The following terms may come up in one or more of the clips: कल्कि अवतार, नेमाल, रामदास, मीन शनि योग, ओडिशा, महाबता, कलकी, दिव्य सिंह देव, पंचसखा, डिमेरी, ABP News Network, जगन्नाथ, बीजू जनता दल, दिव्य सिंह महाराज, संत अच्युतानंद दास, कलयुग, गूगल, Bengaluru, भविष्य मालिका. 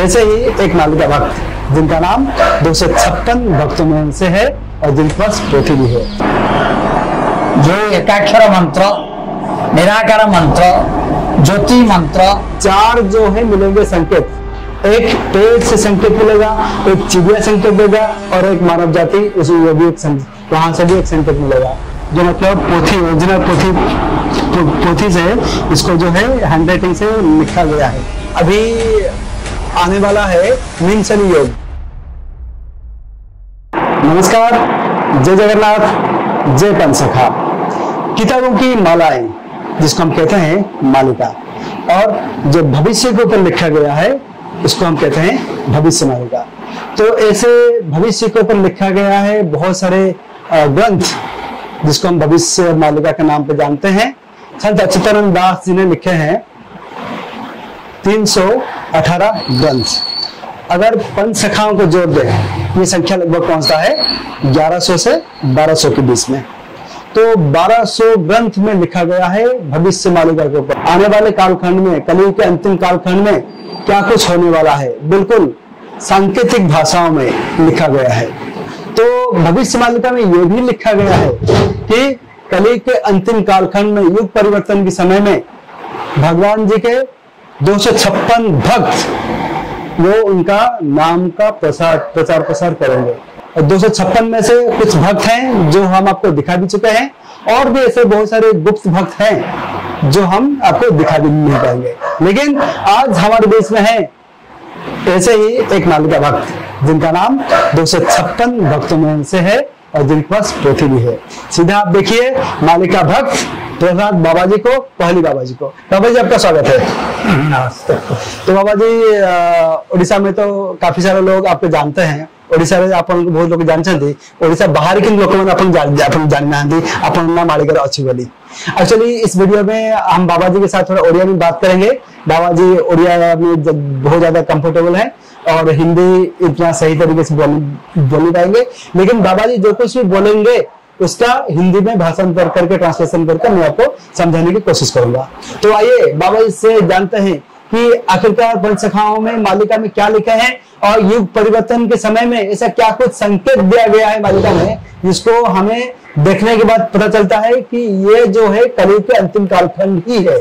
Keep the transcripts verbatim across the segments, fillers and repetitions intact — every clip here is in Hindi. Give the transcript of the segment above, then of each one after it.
ऐसे ही एक मालिका भक्त जिनका नाम दो सौ छप्पन भक्तों में से है और जिन पर पोथी भी है, जो एकाक्षर मंत्र, निराकार मंत्र, ज्योति मंत्र, चार जो है मिलेंगे संकेत। एक पेड़ से संकेत मिलेगा, एक चिड़िया संकेत देगा और एक मानव जाति उसी वो भी एक वहां से भी एक संकेत मिलेगा। जो मतलब पोथी ओरिजिनल पोथी पोथी से इसको जो है हैंड राइटिंग से लिखा गया है। अभी आने वाला है मीन शनि योग। नमस्कार, जय जगन्नाथ, जय पंचसखा। किताबों की मालाएं जिसको हम कहते हैं मालिका, और जो भविष्य के ऊपर लिखा गया है उसको हम कहते हैं भविष्य मालिका। तो ऐसे भविष्य के ऊपर लिखा गया है बहुत सारे ग्रंथ जिसको हम भविष्य मालिका के नाम पे जानते हैं। संत अच्युतानंद दास जी ने लिखे हैं तीन सौ अठारह ग्रंथ। अगर पंच शाखाओं को जोड़ दें ये संख्या लगभग पहुंचता है ग्यारह सौ से बारह सौ के बीच में। तो बारह सौ ग्रंथ में लिखा गया है भविष्य मालिका के ऊपर। आने वाले कालखंड में, कलयुग के अंतिम कालखंड में क्या कुछ होने वाला है, बिल्कुल सांकेतिक भाषाओं में लिखा गया है। तो भविष्य मालिका में यह भी लिखा गया है कि कलयुग के अंतिम कालखंड में, युग परिवर्तन के समय में भगवान जी के दो सौ छप्पन भक्त वो उनका नाम का प्रसार प्रचार प्रसार करेंगे। और दो सौ छप्पन में से कुछ भक्त हैं जो हम आपको दिखा भी चुके हैं, और भी ऐसे बहुत सारे गुप्त भक्त हैं जो हम आपको दिखा भी नहीं पाएंगे। लेकिन आज हमारे देश में है ऐसे ही एक मालिका भक्त जिनका नाम दो सौ छप्पन भक्तों में से है और जिनके पास पोथी भी है। सीधा आप देखिए मालिका भक्त प्रसाद बाबा जी को, पहली बाबा जी को। बाबा जी आपका स्वागत है। नमस्ते। तो बाबा जी, उड़ीसा में तो काफी सारे लोग आपको जानते हैं, ओडिशा आपको बहुत लोग जानते, ओडिशा बाहर के लोगों ने अपन अपन जानना अपना मालिका अच्छी वाली। एक्चुअली इस वीडियो में हम बाबा जी के साथ थोड़ा ओडिया में बात करेंगे। बाबा जी ओडिया में बहुत ज्यादा कंफर्टेबल है और हिंदी इतना सही तरीके से बोल नहीं पाएंगे, लेकिन बाबा जी जो कुछ भी बोलेंगे उसका हिंदी में भाषांतर करके, ट्रांसलेशन करके मैं आपको समझाने की कोशिश करूंगा। तो आइए बाबा जी से जानते हैं कि आखिरकार पंचसखाओं में मालिका में क्या लिखा है और युग परिवर्तन के समय में ऐसा क्या कुछ संकेत दिया गया है मालिका में, जिसको हमें देखने के बाद पता चलता है कि ये जो है कलयुग के अंतिम कालखंड ही है।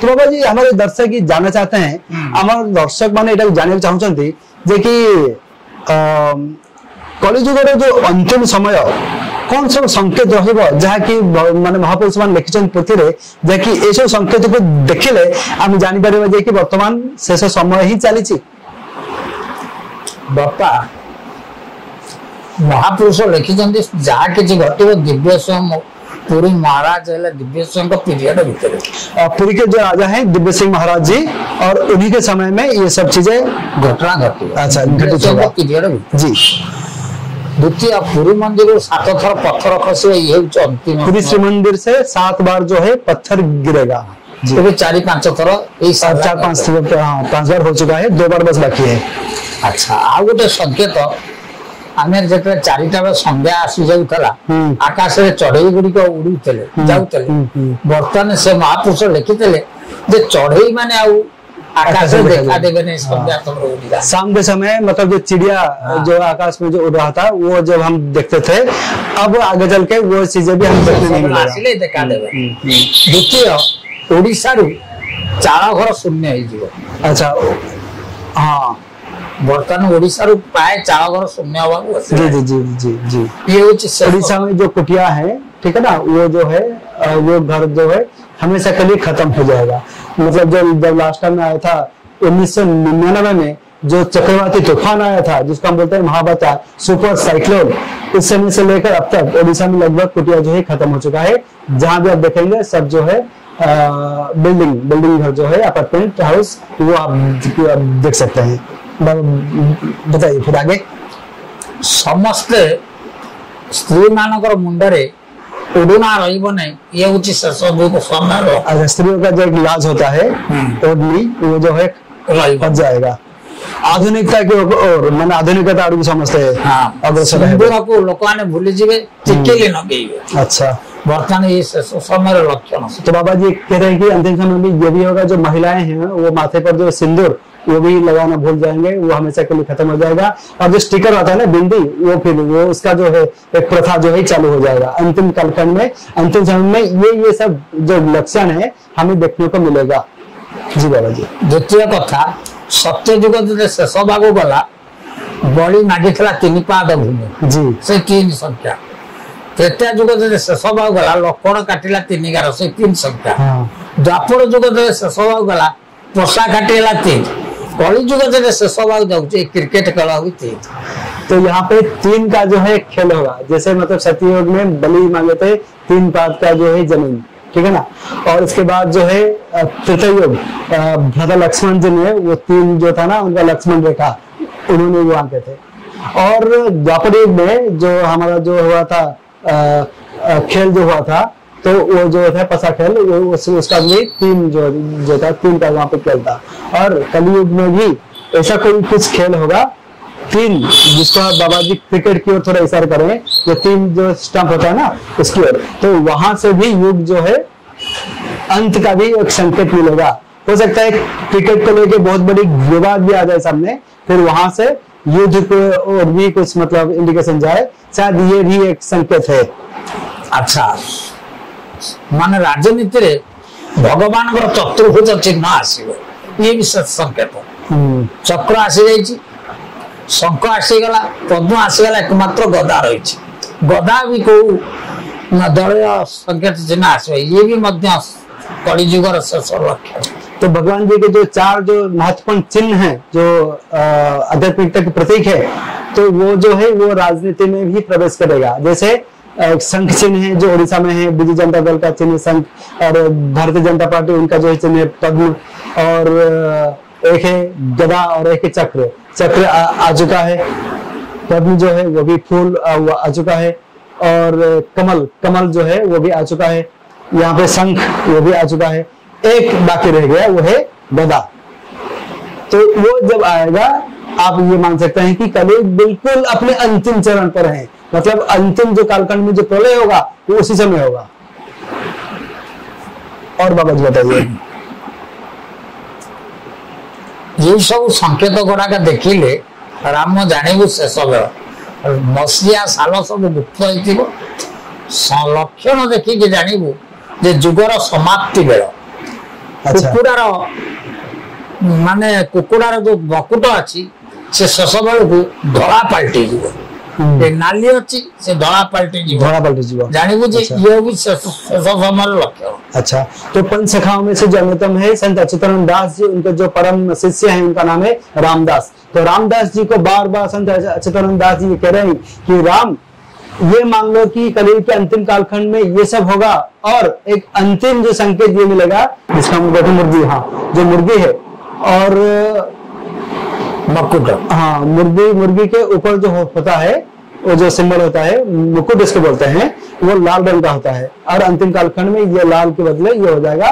तो बाबा जी हमारे दर्शक ये जानना चाहते हैं, हमारे दर्शक मैंने ये जानना चाहते जे कि कलिजुगर जो अंतिम समय कौन सब संकेत रहिबो जहाँकि माने महापुरुष मान लिखिछन पोथी रे, जहाँकि ए सब संकेत को देखिले हम जानि परिबा जे कि वर्तमान शेष समय ही चलीछि। बापा महापुरुष लिखिछन जहाँ किसी घटो दिव्य सिंह पूरी महाराज है, दिव्य सिंह का पीरियड भीतर पूरी के जो राजा है दिव्य सिंह महाराज जी, और उन्हीं के समय में ये सब चीजें घटना घटी। अच्छा, घटित जी। द्वितीय पूरी मंदिर को सात थर पत्थर खसे, ये अंतिम पूरी श्री मंदिर से सात बार जो है पत्थर गिरेगा। तो चार पांच थर ये सात चार पांच पांच बार हो चुका है, दो बार बस बाकी है। अच्छा, आ गोटे संकेत आमे जते चारिटा बे संध्या आसी जाउथला आकाश रे चढ़ई गुडी को उडुथले जाउथले, वर्तमान से महापुरुष लिखितले जे चढ़ई माने आउ आकाश में देखा देवे नहीं संध्या तो उड़ीगा। शाम के समय मतलब जो चिड़िया जो आकाश में जो उड़ रहा था वो जब हम देखते थे, अब आगे चल के वो चीजें भी हम देखने नहीं मिलेगा, आसीले देखा देवे। देखियो ओडिसा रो चारा घर शून्य होई जीव। अच्छा, हां वर्तमान ओडिशा रू पाए चार शून्य हवा। जी जी जी जी जी ये ओडिशा में जो कुटिया है, ठीक है ना, वो जो है वो घर जो है हमेशा के लिए खत्म हो जाएगा। मतलब जो जब लास्ट टाइम में आया था उन्नीस सौ निन्यानवे में जो चक्रवाती तूफान आया था जिसको हम बोलते हैं महाबता सुपर साइक्लोन, उस समय से लेकर अब तक ओडिशा में लगभग कुटिया जो है खत्म हो चुका है। जहाँ भी आप देखेंगे सब जो है आ, बिल्डिंग बिल्डिंग घर जो है अपार्टमेंट हाउस वो आप देख सकते हैं। बताइए फिर आगे। समस्त स्त्री मानकर मुंडरे ओढ़ना रहिबो नहीं, ये उचित सरसों को सामना रहो। स्त्रियों का जो एक लाज होता है ओढ़नी, वो जो है बच जाएगा। आधुनिकता के और मैंने आधुनिकता आरु समझते हैं। हाँ, अग्रसर है बुरा को लोगों ने भूल जीवे चिक्के के ना गए। अच्छा, वर्तमान ये समय लक्षण। तो बाबा जी कह रहे हैं कि अंतिम समय में ये भी होगा जो महिलाएं हैं वो माथे पर जो सिंदूर वो भी लगाना भूल जाएंगे, वो हमेशा के लिए खत्म हो जाएगा। और जो स्टिकर आता है ना बिंदी, वो फिर वो उसका जो है एक प्रथा जो है चालू हो जाएगा अंतिम कालखंड में, अंतिम समय में। ये ये सब जो लक्षण है हमें देखने को मिलेगा। जी बाबा जी। द्वितीय कथा सत्य जुग जो शेष भाग गला बड़ी मागिता तीन पाद भूमि जी से तीन संख्या, त्रेता जुग जो शेष भाग गला लक्षण काटिला तीन गार से तीन संख्या, द्वापर जुग जो शेष भाग गला पोषा काटिला तीन, कलयुग जो शेष भाग जाऊे क्रिकेट खेल हुई तीन। तो यहाँ पे तीन का जो है खेल होगा, जैसे मतलब सतयुग में बलि मांगे थे तीन पाद का जो है जमीन, ठीक है ना। और उसके बाद जो है तृतीय युग भ्राता लक्ष्मण जी ने वो तीन जो था ना उनका लक्ष्मण रेखा उन्होंने वो आंके थे। और द्वापर युग में जो हमारा जो हुआ था आ, आ, खेल जो हुआ था तो वो जो था पसा खेल वो उस, उसका भी तीन जो जो था तीन का वहां पे खेल था। और कलयुग में भी ऐसा कोई कुछ खेल होगा तीन, जिसको बाबा जी क्रिकेट की ओर थोड़ा इशारा करेंगे, जो तीन जो स्टंप होता है ना उसकी ओर, तो वहां से भी युग जो है अंत का भी एक संकेत मिलेगा। हो सकता है क्रिकेट को लेके बहुत बड़ी विवाद भी आ जाए सामने, फिर वहां से युद्ध को और भी कुछ मतलब इंडिकेशन जाए, शायद ये भी एक संकेत है। अच्छा मान राजनीति में भगवान का चतुर्भुज चिन्ह आसीबो, ये विशेष संकेत। चक्र आसी जाइए, शंख आसीगला, पद्म आसीगला, एकमात्र गदा रही है। गदा भी कौ दलय संकेत चिन्ह आस, ये भी कलिजुगर शेष लक्षण। तो भगवान जी के जो चार जो महत्वपूर्ण चिन्ह है जो आध्यात्मिकता के प्रतीक है, तो वो जो है वो राजनीति में भी प्रवेश करेगा। जैसे संघ चिन्ह है जो उड़ीसा में है, बीजू जनता दल का चिन्ह संघ, और भारतीय जनता पार्टी उनका जो है चिन्ह पद्म, और एक है गदा और एक है चक्र। चक्र आ, आ चुका है, पद्म जो है वो भी फूल आ, आ चुका है, और कमल कमल जो है वो भी आ चुका है, यहाँ पे शंख वो भी आ चुका है, एक बाकी रह गया वो है गदा। तो वो जब आएगा आप ये मान सकते हैं कि कलयुग बिल्कुल अपने अंतिम चरण पर है, मतलब अंतिम जो कालखंड में जो प्रलय होगा वो उसी समय होगा। और बाबा जी बताइए ये सब संकेत गुड़ा का देखिले राम जानबू शेष बेल मसीहा साल सब गुप्त हो लक्षण देखिकी जानबू जे जुगर समाप्ति बेल। कुकुड़ार माने कुकुड़ार जो बकुट अच्छी से शेष बेल को धला पलटि नाली अच्छी से धला पलटि धला पलटि जानबू जे ये भी शेष बेल लक्षण। अच्छा तो पंचसखाओं में से जो अन्यतम है संत अच्युतानंद दास जी, उनके जो परम शिष्य हैं उनका नाम है रामदास। तो रामदास जी को बार बार संत अच्युतानंद दास जी कह रहे हैं कि राम ये मान लो कि कलयुग के अंतिम कालखंड में ये सब होगा, और एक अंतिम जो संकेत ये मिलेगा जिसका मुकुट मुर्गी, हाँ जो मुर्गी है और मुकुट, हाँ मुर्गी, मुर्गी के ऊपर जो होता है वो जो सिंबल होता है मुकुट इसको बोलते हैं, वो लाल रंग का होता है। और अंतिम कालखंड में ये लाल के बदले ये हो जाएगा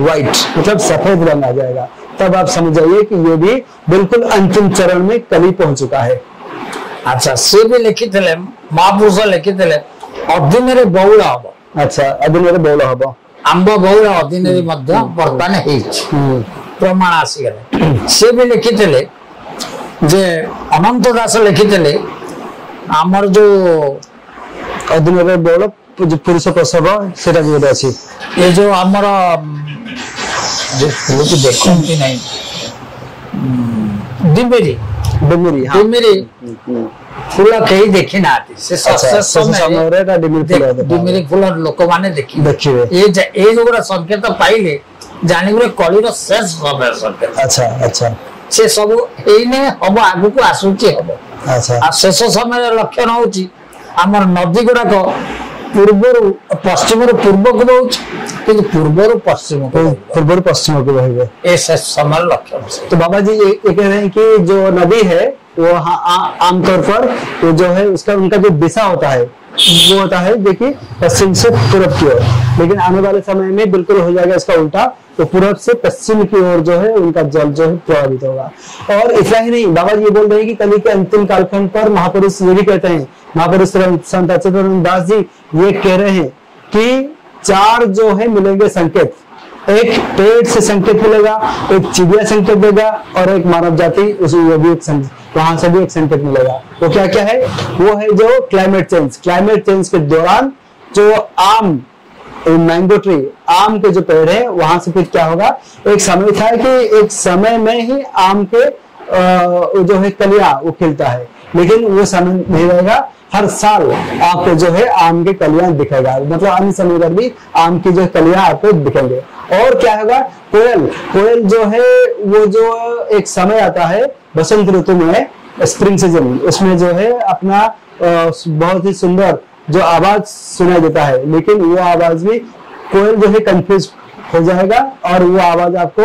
व्हाइट, मतलब सफेद रंग आ जाएगा। तब आप समझ जाइए कि ये भी बिल्कुल अंतिम चरण में कली पहुंच चुका है। अच्छा से भी लिखी थे महापुरुष लिखी थे अधीन रे बहुल हब। अच्छा अधीन रे बहुल हब आंब बहुल अधीन रे मध्य बर्तमान है प्रमाण आसीगले। से भी लिखी थे जे अनंत दास लिखी थे आमर जो अधीन रे बहुल पुरुष प्रसव से अच्छी ये जो आमर जो लोग देखते नहीं डिमेरी डिमेरी, हाँ डिमेरी फूल कहीं देखी ना आती से समय डिमेरी फूल लोक मैंने देखी देखिए ये ये जो संकेत पाइले जानवे कलिर शेष समय संकेत। अच्छा अच्छा से सब एने हम आगु को आसूची हम। अच्छा आ शेष समय लक्षण हूँ आम नदी गुड़ाक पूर्वर पश्चिम रु पूर्व को बहुत किंतु पूर्व रु पश्चिम को पूर्व रु पश्चिम को रहेगा ऐसा समान लक्षण। तो बाबा जी ये कह रहे हैं कि जो नदी है वो आमतौर पर वो जो है उसका उनका जो दिशा होता है वो होता है देखिए पश्चिम से पूर्व की ओर, लेकिन आने वाले समय में बिल्कुल हो जाएगा इसका उल्टा, तो पूर्व से पश्चिम की ओर जो है उनका जल जो है प्रवाहित होगा। और इतना ही नहीं बाबा जी ये बोल रहे हैं कि कलयुग के अंतिम कालखंड पर महापुरुष ये भी कहते हैं, महापुरुष संत अच्युतानंद दास जी ये कह रहे हैं कि चार जो है मिलेंगे संकेत, एक पेड़ से संकेत मिलेगा, एक चिड़िया संकेत देगा और एक मानव जाति उसी भी एक वहां से भी एक संकेत मिलेगा। वो क्या क्या है? वो है जो क्लाइमेट चेंज। क्लाइमेट चेंज के दौरान जो आम मैंगो ट्री, आम के जो पेड़ है वहां से फिर क्या होगा, एक समय था कि एक समय में ही आम के आ, जो है कलिया वो खिलता है, लेकिन वो समय नहीं रहेगा, हर साल आपको जो है आम के कलियां दिखेगा, मतलब अन्य समय पर भी आम की जो कलियां आपको दिखेंगे। और क्या होगा, कोयल, कोयल जो है वो जो एक समय आता है बसंत ऋतु में, स्प्रिंग सीजन, उसमें जो है अपना बहुत ही सुंदर जो आवाज सुनाई देता है, लेकिन वो आवाज भी कोयल जो है कंफ्यूज हो जाएगा और वो आवाज आपको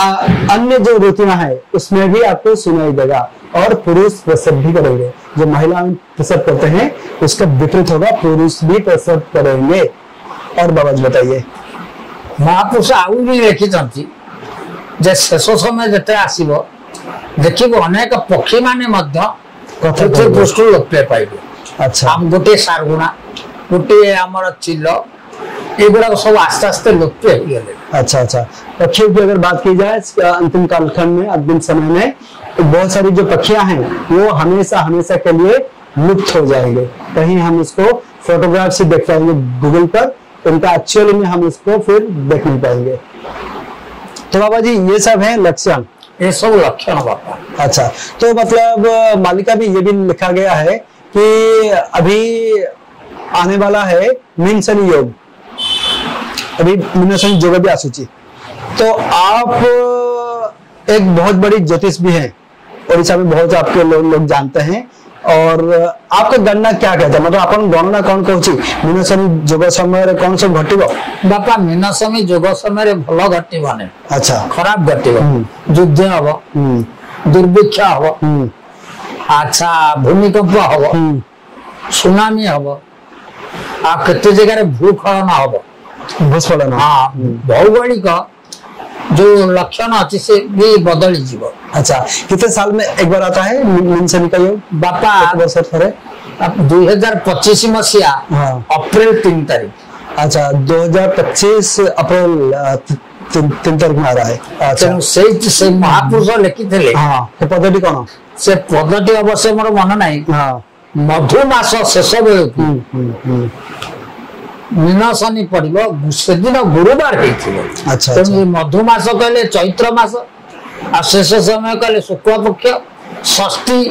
आ, अन्य जो ऋतुएं है उसमें भी आपको सुनाई देगा। और पुरुष प्रसव भी करेंगे, जो महिलाएं प्रसव करते हैं उसका विपरीत होगा, पुरुष भी प्रसव करेंगे। और बाबा जी बताइए, महापुरुष आउ भी देखिछंती जे शेष समय जते आसीबो देखिबो अनेक पक्षी माने मध्य कथते दृष्टि लोपे पाइबो। अच्छा, हम गोटे सारगुणा गोटे हमर चिल्ल एगुड़ा सब आस्ते आस्ते लोपे हो गए। अच्छा अच्छा, पक्षियों की अगर बात की जाए अंतिम कालखंड में, अंतिम समय में बहुत सारी जो पक्षियां हैं वो हमेशा हमेशा के लिए लुप्त हो जाएंगे। कहीं हम उसको फोटोग्राफ से देख पाएंगे गूगल पर, उनका एक्चुअली में हम उसको फिर देख नहीं पाएंगे। तो बाबा जी ये सब है लक्षण, ये सब लक्षण बाबा। अच्छा, तो मतलब मालिका में ये भी लिखा गया है कि अभी आने वाला है मीन शनि योग, अभी मीन शनि योग भी आसूची, तो आप एक बहुत बड़ी ज्योतिष भी हैं, उड़ीसा में बहुत आपके लोग लोग जानते हैं, और आपका गणना क्या कहता है, मतलब अपन गणना कौन कौन सी मीन शनि योग समय रे कौन सो घटिब बापा? मीन शनि योग समय रे भलो घटिबो ने। अच्छा, खराब घटिबो, युद्ध होबो, दुर्भिक्षा होबो, अच्छा भूमिकंप होबो, सुनामी होबो, आ कते जगह रे भूखलन होबो, भूस्खलन। हां, भौगोलिक जो लक्षण अच्छे से भी बदल जीव। अच्छा, कितने साल में एक बार आता है मीन शनि का योग बापा? वर्ष फरे आप दो हज़ार पच्चीस मसीहा अप्रैल तीन तारीख। अच्छा, दो हज़ार पच्चीस अप्रैल तीन तारीख में आ रहा है। अच्छा, से से महापुरुष लिखी थे। हां, तो पद्धति कौन से पद्धति अवश्य मोर मन नहीं। हां, मधुमास शेष बेल मीन शनि पड़ो से दिन गुरुवार होता। अच्छा, तो मधुमास कहले चैत्र मास, आ शेष समय कहले शुक्ल पक्ष षष्ठी,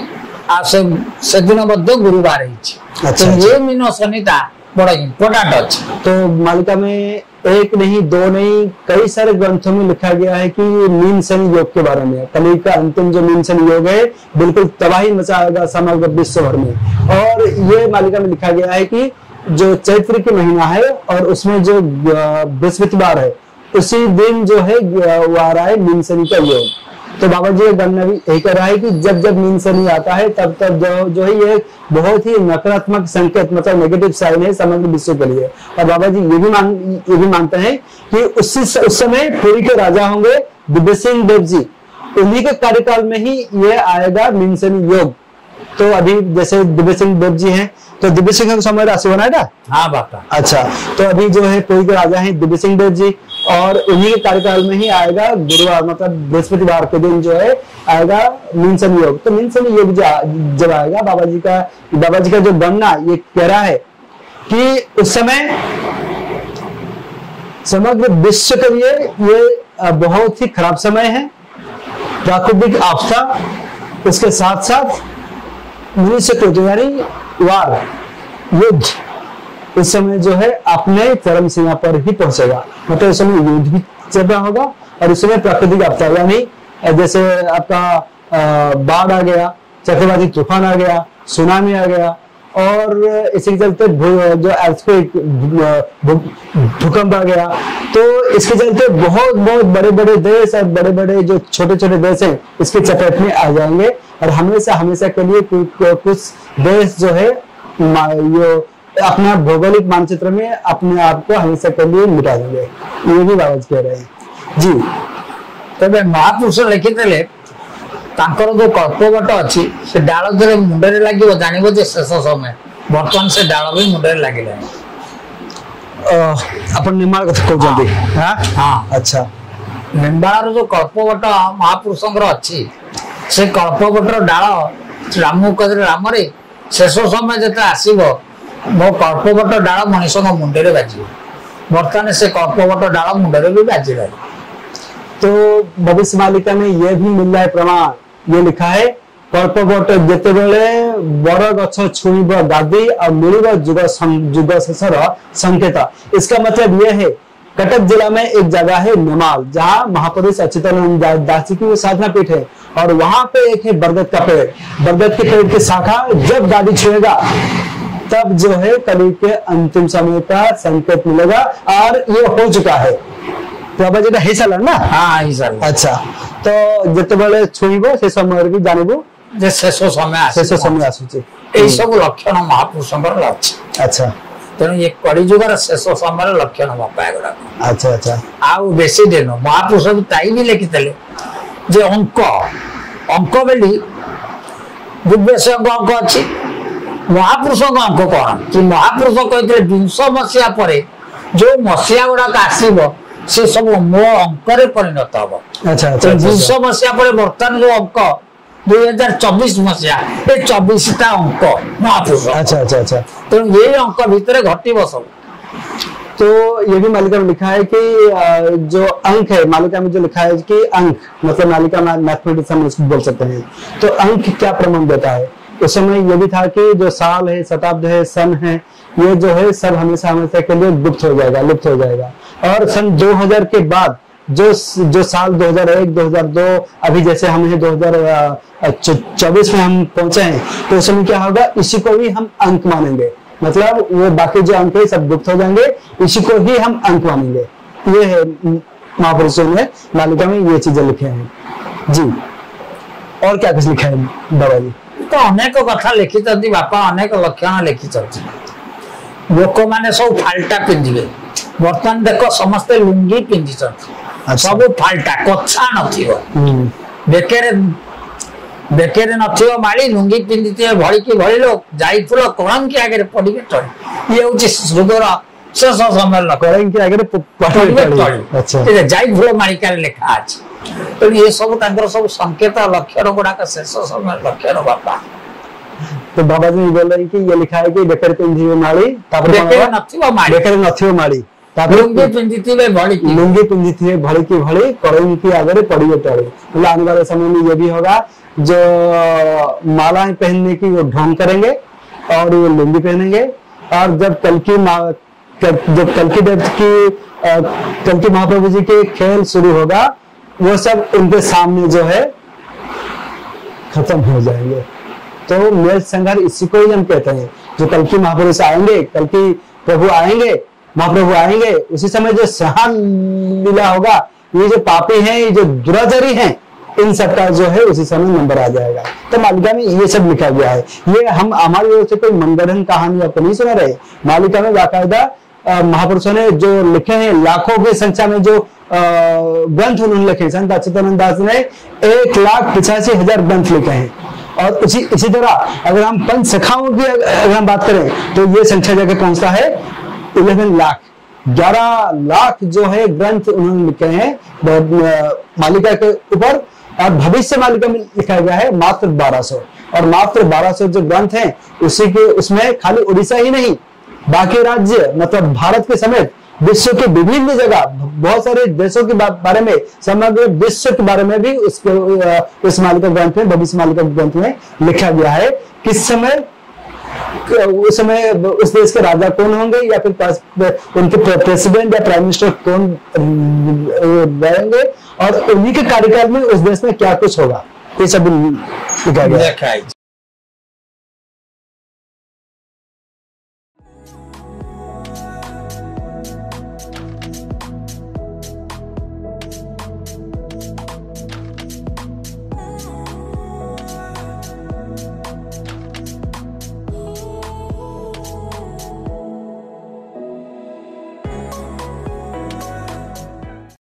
आ से से दिन मध्य गुरुवार होता। अच्छा, तो ये मीन शनि ता बड़ा इंपोर्टेंट है। तो मालिका में एक नहीं, दो नहीं, कई सारे ग्रंथों में लिखा गया है कि मीन शनि योग के बारे में, कलयुग का अंतिम जो मीन शनि योग है बिल्कुल तबाही मचाएगा समग्र विश्व भर में। और ये मालिका में लिखा गया है कि जो चैत्र की महीना है और उसमें जो बृहस्पतिवार है उसी दिन जो है वो आ रहा है मीन शनि का योग। तो बाबा जी गणना भी यही कर रहा है कि जब जब मीन शनि आता है तब तब जो जो है ये बहुत ही नकारात्मक संकेत, मतलब नेगेटिव साइन है समग्र विश्व के लिए। और बाबा जी ये भी मान ये भी मानते हैं कि उसी उस समय पुरी के राजा होंगे दिव्य सिंह देव जी, उन्हीं के कार्यकाल में ही ये आएगा मीन शनि योग। तो अभी जैसे दिव्य सिंह देव जी हैं, तो दिव्य सिंह का समय राशि बनाएगा। हाँ बापा। अच्छा, तो अभी जो है पुरी के राजा हैं दिव्य सिंह देव जी, और उन्हीं के कार्यकाल में ही आएगा गुरुवार, मतलब बृहस्पतिवार के दिन जो है आएगा मीन शनि योग। तो मीन शनि योग जब आएगा, बाबा जी का बाबा जी का जो गणना ये कह रहा है कि उस समय समग्र विश्व के लिए ये बहुत ही खराब समय है, प्राकृतिक आपदा, उसके साथ साथ मनुष्य को यानी वार, युद्ध इस समय जो है अपने चरम सीमा पर ही पहुंचेगा। मतलब इस समय युद्ध भी चल रहा होगा और इस समय प्राकृतिक आपदा यानी जैसे आपका बाढ़ आ गया, चक्रवाती तूफान आ गया, सुनामी आ गया, और इसी के चलते जो अर्थक्वेक भूकंप आ गया। तो इसके चलते बहुत बहुत बड़े बड़े देश और बड़े बड़े जो छोटे छोटे देश हैं इसके चपेट में आ जाएंगे, और हमेशा हमेशा के लिए कुछ देश जो है ये अपना भौगोलिक मानचित्र में अपने आप को हमेशा के लिए मिटा देंगे, ये भी बाबा जी कह रहे हैं जी। तबे महापुरुष लिखिते जो कल्पवट अच्छी से डाल जो मुंड लगे जानवे शेष समय बर्तमान से डाल भी मुंड लगे। अपन निर्माण को जल्दी हां हां अच्छा निर्माण जो कल्पवट महापुरुषंगर अछि से कल्पवटर डाल राम राम शेष समय जब आसब मो कल्पवट डाल मनीष मुंडे बाजि बर्तमान से कल्पवट डाल मुंडे भी बाजि रही। तो भविष्य मालिका ने ये भी मिला है प्रमाण, ये लिखा है कल्पवट जिते बेले बड़ गछ छुईब गादी और मिल जुग जुग शेषर संकेत। इसका मतलब ये है कटक जिला में एक जगह है नेमाल जहाँ महापुरुष अच्युतानंद दास जी की साधना पीठ है और वहां पे एक है बरगद का पेड़। बरगद के पेड़ की शाखा जब गादी छुएगा तब जो है कलयुग के अंतिम समय का संकेत मिलेगा और ये हो चुका है। तो अब जेटा हिसाब ना हाँ हिसाब अच्छा तो जते बेले छुईबो से समय की जानबो जे शेष समय शेष समय आसुचे एई सब लक्षण महापुरुषंकर लक्षण। अच्छा तेणु ये कड़ी जुगर शेष समय लक्षण मपायगड़ा। अच्छा अच्छा आउ बेसी दिन महापुरुष ताई भी लिखितले जे अंक अंक बेली दिव्य सिंह अंक अछि महापुरुष अंक कौन कि महापुरुष कहते विंश मसीहा पर जो मसीहा गुड़ाक आसब से सब मो अंक परिणत हम। अच्छा अच्छा विंश मसीहा पर बर्तमान जो अंक दुई हजार चौबीस मसीहा चौबीस टा अंक महापुरुष। अच्छा अच्छा अच्छा तो ये अंक भीतर घटव सब। तो ये भी मालिका में लिखा है कि जो अंक है मालिका में जो लिखा है कि अंक मतलब मालिका मैथमेटिक्स बोल सकते हैं। तो अंक क्या प्रमाण देता है उस समय ये भी था कि जो साल है शताब्द है सन है ये जो है सब हमेशा हमेशा के लिए गुप्त हो जाएगा लुप्त हो जाएगा। और सन दो हज़ार के बाद जो जो साल दो हज़ार एक दो हज़ार दो अभी जैसे हम है दो हज़ार चौबीस में हम पहुंचे हैं तो उस समय क्या होगा इसी को भी हम अंक मानेंगे मतलब वो बाकी जो अंक है सब गुप्त हो जाएंगे इसी को ही हम अंक मानेंगे। ये है महापुरुषों ने मालिका में ये चीजें लिखे हैं जी। और क्या कुछ लिखा है बाबा जी? तो अनेक कथा लिखित बापा अनेक लक्षण लिखित लोक मैंने सब फाल्टा पिंधे बर्तमान देख समस्ते लुंगी पिंधि सब फाल्टा कछा नेकेरे बेकेरे नाली लुंगी पिंधि भली की भली लोक जाई फूल कलंकी आगे पड़े चढ़ी ये हूँ सुदूर शेष समय कलंकी आगे चढ़ी जाई फूल मालिकार लिखा अच्छे तो ये सब तंत्र सब संकेत लक्षण गुड़ा का शेष समय लक्षण बापा। तो बाबा जी बोल रहे हैं कि ये लिखा है कि बेकर पिंधी माड़ी बेकर नथिवा माड़ी बेकर नथिवा माड़ी लुंगी पिंधीती वे भड़ी लुंगी पिंधीती वे भड़ी की भड़ी करें की आगरे पड़ी टड़ी मतलब आने वाले समय में ये भी होगा जो मालाएं पहनने की वो ढोंग करेंगे और वो लुंगी पहनेंगे और जब कलकी जब कलकी देव की कलकी महाप्रभु जी के खेल शुरू होगा वो सब उनके सामने जो है खत्म हो जाएंगे। तो मेल संघार इसी को ही हम कहते हैं जो कल की महापुरुष आएंगे कल की प्रभु आएंगे महाप्रभु आएंगे उसी समय जो सहान मिला होगा ये जो पापी हैं ये जो दुराचारी हैं इन सबका जो है उसी समय नंबर आ जाएगा। तो मालिका में ये सब लिखा गया है। ये हम हमारी ओर से कोई मनगढ़ंत कहानी आपको नहीं सुना रहे। मालिका में बाकायदा महापुरुषों ने जो लिखे हैं लाखों की संख्या में जो ग्रंथ उन्होंने लिखे संत अच्युतानंद दास ने एक लाख पिछासी हजार ग्रंथ लिखे हैं। और इसी इसी तरह अगर हम पंचसखाओं की अगर हम बात करें तो ये संख्या जाकर पहुंचता है ग्यारह लाख ग्यारह लाख जो है ग्रंथ उन्होंने लिखे हैं मालिका के ऊपर। और भविष्य मालिका में लिखा गया है मात्र बारह सौ और मात्र बारह सौ जो ग्रंथ हैं उसी के उसमें खाली उड़ीसा ही नहीं बाकी राज्य मतलब भारत के समेत विश्व के विभिन्न जगह बहुत सारे देशों के बारे में समग्र विश्व के बारे में भी उसके उस मालिका ग्रंथ में भविष्य मालिका ग्रंथ में लिखा गया है किस समय उस समय उस देश के राजा कौन होंगे या फिर उनके प्रेसिडेंट या प्राइम मिनिस्टर कौन रहेंगे और उन्हीं के कार्यकाल में उस देश में क्या कुछ होगा ये सब लिखा गया है।